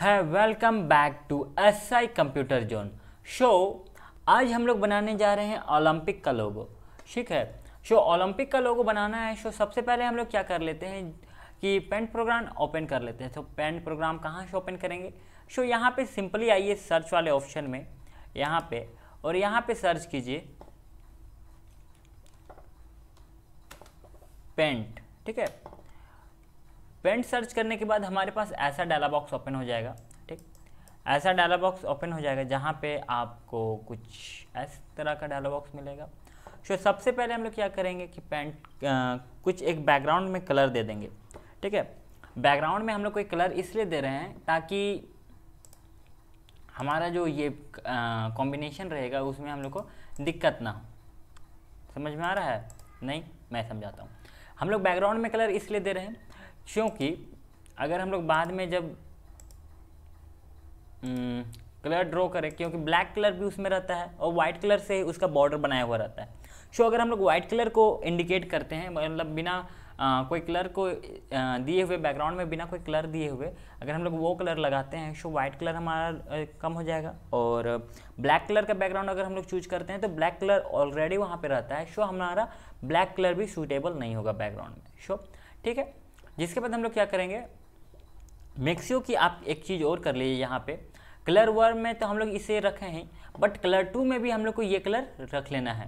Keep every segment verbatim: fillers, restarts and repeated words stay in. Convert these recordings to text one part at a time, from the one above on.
है, welcome back to SI computer zone. So आज हम लोग बनाने जा रहे हैं ओलंपिक का लोगो। ठीक है, शो ओलंपिक का लोगो बनाना है। शो सबसे पहले हम लोग क्या कर लेते हैं कि पेंट प्रोग्राम ओपन कर लेते हैं। तो पेंट प्रोग्राम कहाँ से ओपन करेंगे? शो यहाँ पे सिंपली आइए सर्च वाले ऑप्शन में, यहाँ पे, और यहाँ पे सर्च कीजिए पेंट। ठीक है, पेंट सर्च करने के बाद हमारे पास ऐसा डायलॉग बॉक्स ओपन हो जाएगा। ठीक, ऐसा डायलॉग बॉक्स ओपन हो जाएगा जहाँ पे आपको कुछ इस तरह का डायलॉग बॉक्स मिलेगा। सो सबसे पहले हम लोग क्या करेंगे कि पेंट कुछ एक बैकग्राउंड में कलर दे देंगे। ठीक है, बैकग्राउंड में हम लोग कोई कलर इसलिए दे रहे हैं ताकि हमारा जो ये कॉम्बिनेशन रहेगा उसमें हम लोग को दिक्कत ना हो। समझ में आ रहा है? नहीं, मैं समझाता हूँ। हम लोग बैकग्राउंड में कलर इसलिए दे रहे हैं क्योंकि अगर हम लोग बाद में जब न, कलर ड्रॉ करें, क्योंकि ब्लैक कलर भी उसमें रहता है और वाइट कलर से उसका बॉर्डर बनाया हुआ रहता है। सो अगर हम लोग वाइट कलर को इंडिकेट करते हैं, मतलब बिना आ, कोई कलर को दिए हुए, बैकग्राउंड में बिना कोई कलर दिए हुए अगर हम लोग वो कलर लगाते हैं, सो वाइट कलर हमारा कम हो जाएगा। और ब्लैक कलर का बैकग्राउंड अगर हम लोग चूज करते हैं तो ब्लैक कलर ऑलरेडी वहाँ पर रहता है, सो हमारा ब्लैक कलर भी सूटेबल नहीं होगा बैकग्राउंड में। सो ठीक है, जिसके बाद हम लोग क्या करेंगे, मैक्सियो की आप एक चीज़ और कर लीजिए। यहाँ पे कलर वन में तो हम लोग इसे रखे हैं, बट कलर टू में भी हम लोग को ये कलर रख लेना है।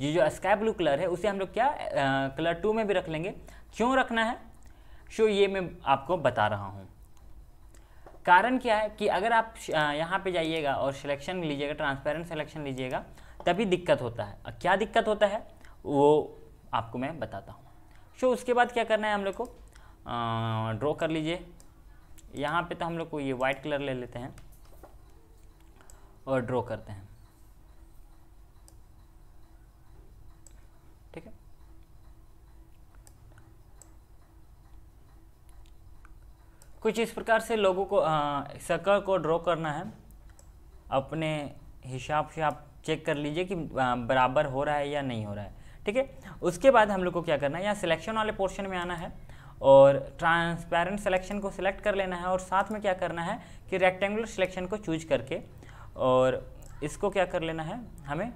ये जो स्काई ब्लू कलर है उसे हम लोग क्या आ, कलर टू में भी रख लेंगे। क्यों रखना है शो, ये मैं आपको बता रहा हूँ। कारण क्या है कि अगर आप यहाँ पे जाइएगा और सिलेक्शन लीजिएगा, ट्रांसपेरेंट सिलेक्शन लीजिएगा, तभी दिक्कत होता है। क्या दिक्कत होता है वो आपको मैं बताता हूँ। शो उसके बाद क्या करना है, हम लोग को ड्रॉ कर लीजिए। यहाँ पे तो हम लोग को ये वाइट कलर ले लेते हैं और ड्रॉ करते हैं। ठीक है, कुछ इस प्रकार से लोगों को सर्कल को ड्रॉ करना है। अपने हिसाब से आप चेक कर लीजिए कि बराबर हो रहा है या नहीं हो रहा है। ठीक है, उसके बाद हम लोग को क्या करना है, यहाँ सिलेक्शन वाले पोर्शन में आना है और ट्रांसपेरेंट सिलेक्शन को सिलेक्ट कर लेना है। और साथ में क्या करना है कि रेक्टेंगुलर सिलेक्शन को चूज करके और इसको क्या कर लेना है, हमें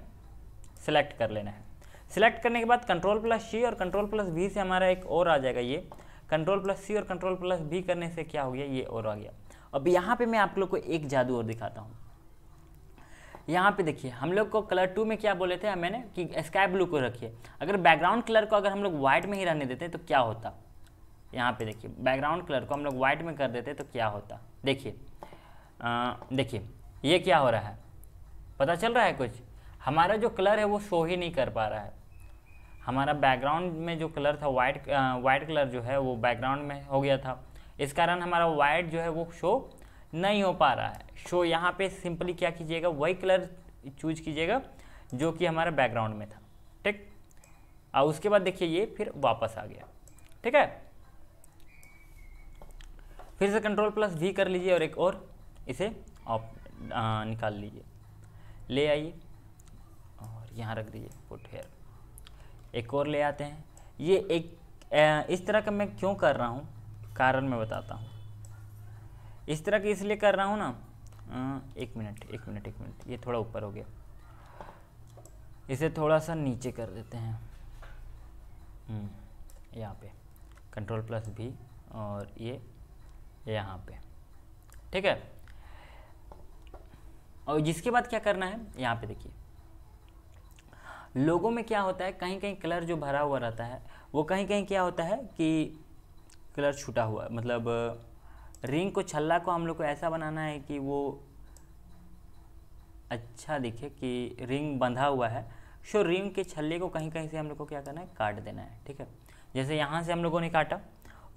सिलेक्ट कर लेना है। सिलेक्ट करने के बाद कंट्रोल प्लस सी और कंट्रोल प्लस वी से हमारा एक और आ जाएगा। ये कंट्रोल प्लस सी और कंट्रोल प्लस वी करने से क्या हो गया, ये और आ गया। अब यहाँ पर मैं आप लोग को एक जादू और दिखाता हूँ। यहाँ पे देखिए, हम लोग को कलर टू में क्या बोले थे मैंने कि स्काई ब्लू को रखिए। अगर बैकग्राउंड कलर को अगर हम लोग वाइट में ही रहने देते तो क्या होता, यहाँ पे देखिए, बैकग्राउंड कलर को हम लोग वाइट में कर देते तो क्या होता। देखिए देखिए ये क्या हो रहा है, पता चल रहा है कुछ? हमारा जो कलर है वो शो ही नहीं कर पा रहा है। हमारा बैकग्राउंड में जो कलर था वाइट, वाइट कलर जो है वो बैकग्राउंड में हो गया था, इस कारण हमारा वाइट जो है वो शो नहीं हो पा रहा है। शो यहाँ पे सिंपली क्या कीजिएगा, वही कलर चूज कीजिएगा जो कि हमारा बैकग्राउंड में था। ठीक, और उसके बाद देखिए ये फिर वापस आ गया। ठीक है, फिर से कंट्रोल प्लस वी कर लीजिए और एक और इसे आप निकाल लीजिए, ले आइए और यहाँ रख दीजिए पुट हेयर। एक और ले आते हैं। ये एक आ, इस तरह का मैं क्यों कर रहा हूँ, कारण मैं बताता हूँ। इस तरह की इसलिए कर रहा हूँ ना, एक मिनट एक मिनट एक मिनट ये थोड़ा ऊपर हो गया, इसे थोड़ा सा नीचे कर देते हैं। यहाँ पे कंट्रोल प्लस भी और ये यहाँ पे। ठीक है, और जिसके बाद क्या करना है, यहाँ पे देखिए लोगों में क्या होता है, कहीं कहीं कलर जो भरा हुआ रहता है वो कहीं कहीं क्या होता है कि कलर छूटा हुआ, मतलब रिंग को, छल्ला को हम लोग को ऐसा बनाना है कि वो अच्छा दिखे कि रिंग बंधा हुआ है। सो रिंग के छल्ले को कहीं कहीं से हम लोग को क्या करना है, काट देना है। ठीक है, जैसे यहाँ से हम लोगों ने काटा,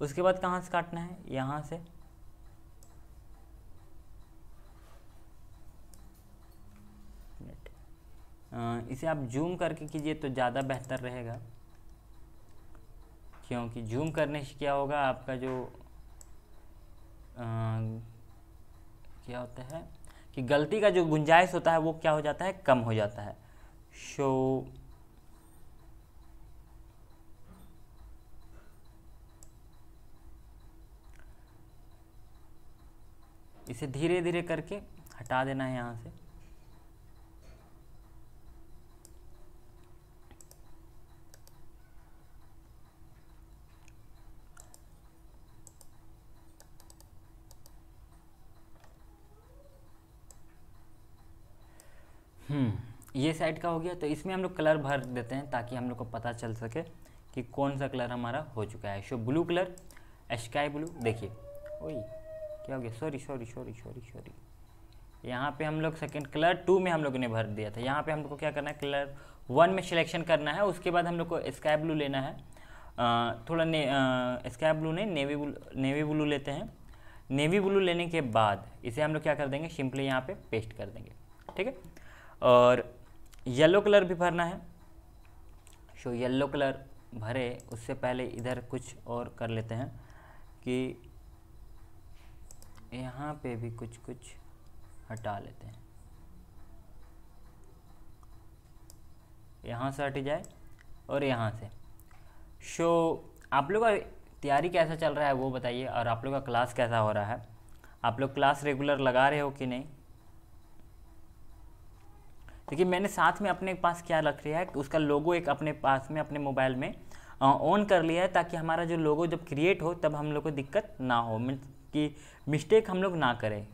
उसके बाद कहाँ से काटना है, यहाँ से। इसे आप जूम करके कीजिए तो ज़्यादा बेहतर रहेगा, क्योंकि जूम करने से क्या होगा, आपका जो आ, क्या होता है कि गलती का जो गुंजाइश होता है वो क्या हो जाता है, कम हो जाता है। शो इसे धीरे धीरे करके हटा देना है यहाँ से। हम्म ये साइड का हो गया, तो इसमें हम लोग कलर भर देते हैं ताकि हम लोग को पता चल सके कि कौन सा कलर हमारा हो चुका है। So blue colour, sky blue, देखिए ओई क्या हो गया, sorry sorry sorry sorry sorry यहाँ पे हम लोग सेकेंड कलर टू में हम लोग ने भर दिया था। यहाँ पे हम लोग को क्या करना है, कलर वन में सिलेक्शन करना है, उसके बाद हम लोग को स्काई ब्लू लेना है, आ, थोड़ा ने स्काई ब्लू नहीं नेवी ब्लू नेवी ब्लू लेते हैं। नेवी ब्लू लेने के बाद इसे हम लोग क्या कर देंगे, सिंपली यहाँ पर पे पेस्ट कर देंगे, ठीक है। और येलो कलर भी भरना है, सो येलो कलर भरे उससे पहले इधर कुछ और कर लेते हैं कि यहाँ पे भी कुछ कुछ हटा लेते हैं, यहाँ से हट जाए और यहाँ से। सो आप लोग का तैयारी कैसा चल रहा है वो बताइए, और आप लोग का क्लास कैसा हो रहा है, आप लोग क्लास रेगुलर लगा रहे हो कि नहीं। देखिए मैंने साथ में अपने पास क्या रख लिया है, उसका लोगो एक अपने पास में अपने मोबाइल में ऑन कर लिया है ताकि हमारा जो लोगो जब क्रिएट हो तब हम लोग को दिक्कत ना हो, मीन्स कि मिस्टेक हम लोग ना करें।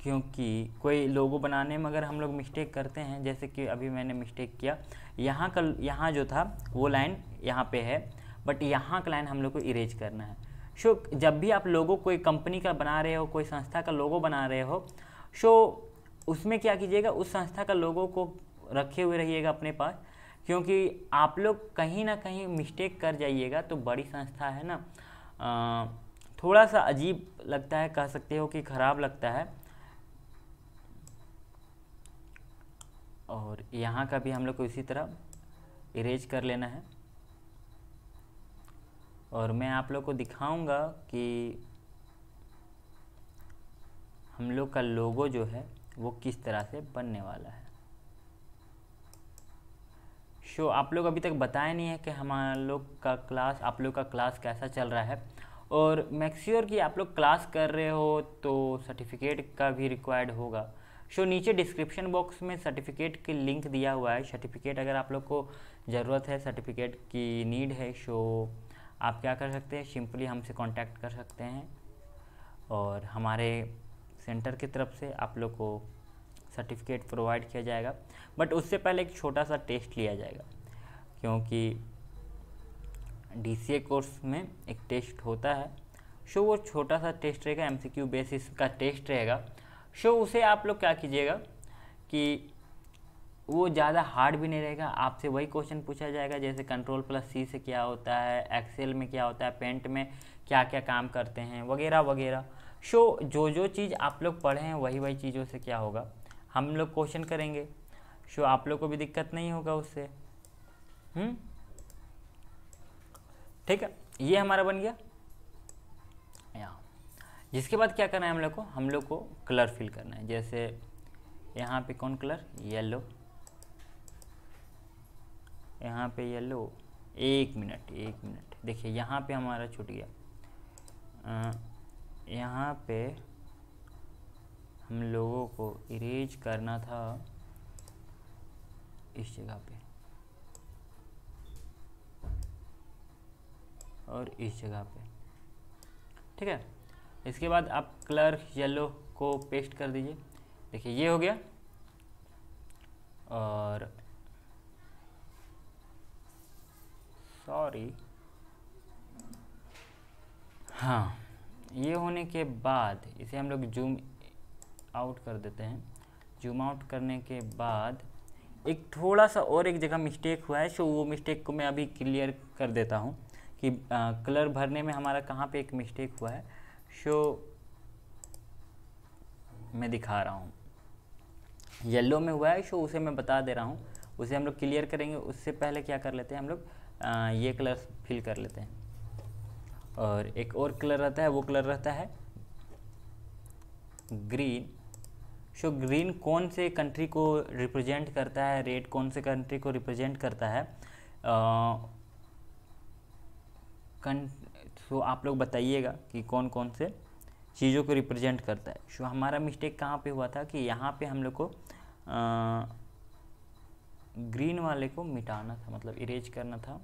क्योंकि कोई लोगो बनाने में अगर हम लोग मिस्टेक करते हैं, जैसे कि अभी मैंने मिस्टेक किया, यहाँ का यहाँ जो था वो लाइन यहाँ पे है, बट यहाँ का लाइन हम लोग को इरेज करना है। सो जब भी आप लोगो कोई कंपनी का बना रहे हो, कोई संस्था का लोगो बना रहे हो, सो उसमें क्या कीजिएगा, उस संस्था का लोगों को रखे हुए रहिएगा अपने पास, क्योंकि आप लोग कहीं ना कहीं मिस्टेक कर जाइएगा तो बड़ी संस्था है ना, आ, थोड़ा सा अजीब लगता है, कह सकते हो कि ख़राब लगता है। और यहाँ का भी हम लोग को इसी तरह इरेज कर लेना है, और मैं आप लोग को दिखाऊंगा कि हम लोग का लोगो जो है वो किस तरह से बनने वाला है। शो आप लोग अभी तक बताया नहीं है कि हमारे लोग का क्लास, आप लोग का क्लास कैसा चल रहा है, और मेक श्योर कि आप लोग क्लास कर रहे हो तो सर्टिफिकेट का भी रिक्वायर्ड होगा। शो नीचे डिस्क्रिप्शन बॉक्स में सर्टिफिकेट की लिंक दिया हुआ है, सर्टिफिकेट अगर आप लोग को ज़रूरत है, सर्टिफिकेट की नीड है, शो आप क्या कर सकते हैं, सिंपली हमसे कॉन्टैक्ट कर सकते हैं और हमारे सेंटर की तरफ से आप लोग को सर्टिफिकेट प्रोवाइड किया जाएगा। बट उससे पहले एक छोटा सा टेस्ट लिया जाएगा, क्योंकि डीसीए कोर्स में एक टेस्ट होता है, सो वो छोटा सा टेस्ट रहेगा, एमसीक्यू बेसिस का टेस्ट रहेगा। सो उसे आप लोग क्या कीजिएगा कि वो ज़्यादा हार्ड भी नहीं रहेगा, आपसे वही क्वेश्चन पूछा जाएगा जैसे कंट्रोल प्लस सी से क्या होता है, एक्सेल में क्या होता है, पेंट में क्या क्या काम करते हैं, वगैरह वगैरह। सो जो जो चीज़ आप लोग पढ़े हैं वही वही चीज़ों से क्या होगा, हम लोग क्वेश्चन करेंगे, सो आप लोग को भी दिक्कत नहीं होगा उससे। हम्म ठीक है, ये हमारा बन गया यहाँ। जिसके बाद क्या करना है हम लोग को, हम लोग को कलर फिल करना है, जैसे यहाँ पे कौन कलर, येलो, यहाँ पे येलो, एक मिनट एक मिनट देखिए यहाँ पे हमारा छूट गया, आ, यहाँ पे हम लोगों को इरेज करना था इस जगह पे और इस जगह पे, ठीक है। इसके बाद आप कलर येलो को पेस्ट कर दीजिए, देखिए ये हो गया। और सॉरी हाँ, ये होने के बाद इसे हम लोग जूम आउट कर देते हैं। जूम आउट करने के बाद एक थोड़ा सा और एक जगह मिस्टेक हुआ है, सो वो मिस्टेक को मैं अभी क्लियर कर देता हूँ कि आ, कलर भरने में हमारा कहाँ पे एक मिस्टेक हुआ है, सो मैं दिखा रहा हूँ। येलो में हुआ है, सो उसे मैं बता दे रहा हूँ, उसे हम लोग क्लियर करेंगे। उससे पहले क्या कर लेते हैं हम लोग, ये कलर फिल कर लेते हैं, और एक और कलर रहता है, वो कलर रहता है ग्रीन। सो ग्रीन कौन से कंट्री को रिप्रेजेंट करता है, रेड कौन से कंट्री को रिप्रेजेंट करता है, सो आप लोग बताइएगा कि कौन कौन से चीज़ों को रिप्रेजेंट करता है। सो हमारा मिस्टेक कहाँ पे हुआ था कि यहाँ पे हम लोग को ग्रीन वाले को मिटाना था, मतलब इरेज करना था।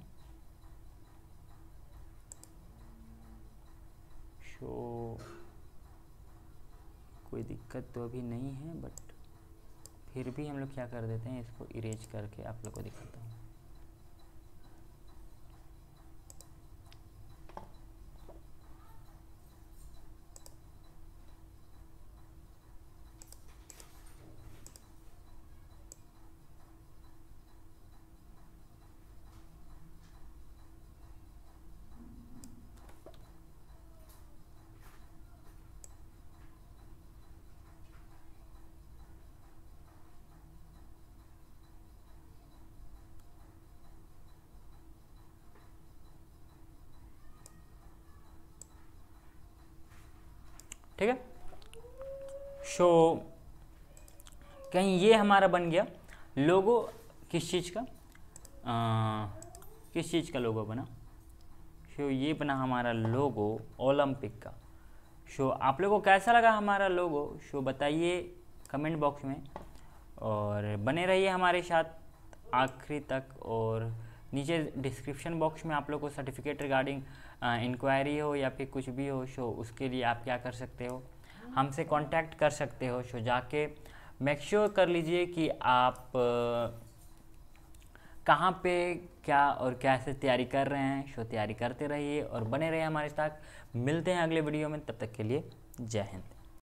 सो कोई दिक्कत तो अभी नहीं है, बट फिर भी हम लोग क्या कर देते हैं, इसको इरेज करके आप लोग को दिखाता हूँ। ठीक है, सो कहीं ये हमारा बन गया लोगो। किस चीज़ का आ, किस चीज़ का लोगो बना? सो ये बना हमारा लोगो ओलंपिक का। सो आप लोगों को कैसा लगा हमारा लोगो, सो बताइए कमेंट बॉक्स में, और बने रहिए हमारे साथ आखिरी तक। और नीचे डिस्क्रिप्शन बॉक्स में आप लोग को सर्टिफिकेट रिगार्डिंग इंक्वायरी हो या फिर कुछ भी हो, सो उसके लिए आप क्या कर सकते हो, हमसे कांटेक्ट कर सकते हो। सो जाके मेक श्योर कर लीजिए कि आप कहाँ पे क्या और कैसे तैयारी कर रहे हैं। सो तैयारी करते रहिए और बने रहिए हमारे साथ। मिलते हैं अगले वीडियो में, तब तक के लिए जय हिंद।